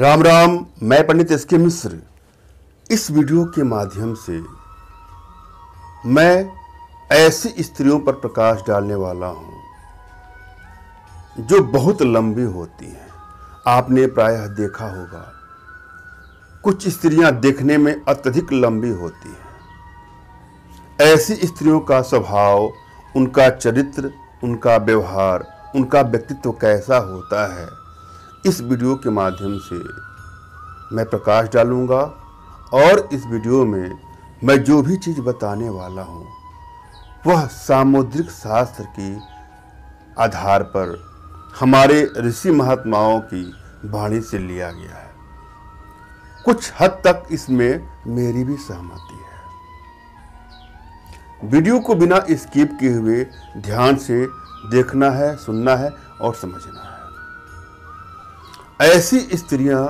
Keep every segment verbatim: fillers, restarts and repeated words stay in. राम राम, मैं पंडित एस के मिश्र। इस वीडियो के माध्यम से मैं ऐसी स्त्रियों पर प्रकाश डालने वाला हूं जो बहुत लंबी होती हैं। आपने प्रायः देखा होगा कुछ स्त्रियां देखने में अत्यधिक लंबी होती हैं। ऐसी स्त्रियों का स्वभाव, उनका चरित्र, उनका व्यवहार, उनका व्यक्तित्व कैसा होता है, इस वीडियो के माध्यम से मैं प्रकाश डालूंगा। और इस वीडियो में मैं जो भी चीज़ बताने वाला हूँ वह सामुद्रिक शास्त्र की आधार पर हमारे ऋषि महात्माओं की वाणी से लिया गया है। कुछ हद तक इसमें मेरी भी सहमति है। वीडियो को बिना स्किप किए हुए ध्यान से देखना है, सुनना है और समझना है। ऐसी स्त्रियां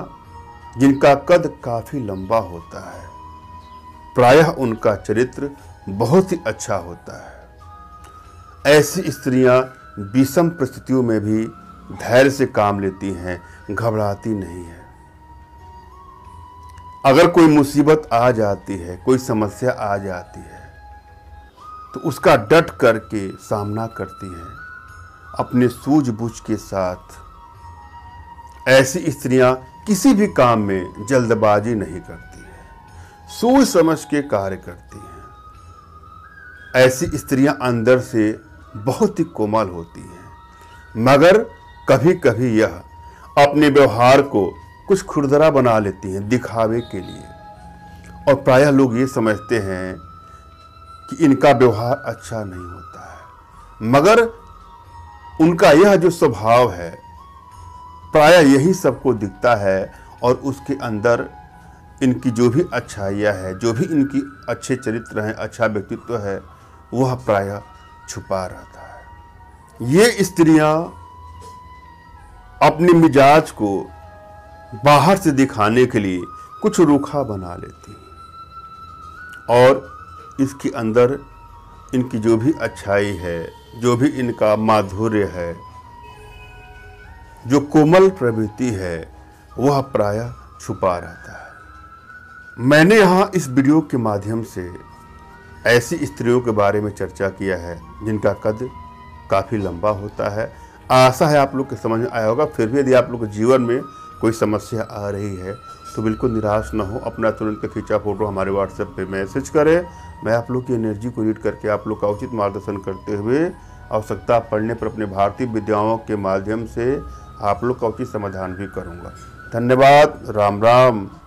जिनका कद काफ़ी लंबा होता है, प्रायः उनका चरित्र बहुत ही अच्छा होता है। ऐसी स्त्रियां विषम परिस्थितियों में भी धैर्य से काम लेती हैं, घबराती नहीं है। अगर कोई मुसीबत आ जाती है, कोई समस्या आ जाती है, तो उसका डट करके सामना करती हैं अपने सूझबूझ के साथ। ऐसी स्त्रियां किसी भी काम में जल्दबाजी नहीं करती है, सोच समझ के कार्य करती हैं। ऐसी स्त्रियां अंदर से बहुत ही कोमल होती हैं, मगर कभी कभी यह अपने व्यवहार को कुछ खुरदरा बना लेती हैं दिखावे के लिए। और प्रायः लोग ये समझते हैं कि इनका व्यवहार अच्छा नहीं होता है, मगर उनका यह जो स्वभाव है प्रायः यही सबको दिखता है। और उसके अंदर इनकी जो भी अच्छाइयाँ है, जो भी इनकी अच्छे चरित्र हैं, अच्छा व्यक्तित्व है, वह प्रायः छुपा रहता है। ये स्त्रियां अपने मिजाज को बाहर से दिखाने के लिए कुछ रूखा बना लेती हैं। और इसके अंदर इनकी जो भी अच्छाई है, जो भी इनका माधुर्य है, जो कोमल प्रवृत्ति है, वह प्रायः छुपा रहता है। मैंने यहाँ इस वीडियो के माध्यम से ऐसी स्त्रियों के बारे में चर्चा किया है जिनका कद काफ़ी लंबा होता है। आशा है आप लोग के समझ में आया होगा। फिर भी यदि आप लोग के जीवन में कोई समस्या आ रही है तो बिल्कुल निराश ना हो। अपना तुरंत का खींचा फोटो हमारे व्हाट्सएप पे मैसेज करें। मैं आप लोग की एनर्जी को रीड करके आप लोग का उचित मार्गदर्शन करते हुए आवश्यकता पड़ने पर अपने भारतीय विद्याओं के माध्यम से आप लोग का उचित समाधान भी करूँगा। धन्यवाद। राम राम।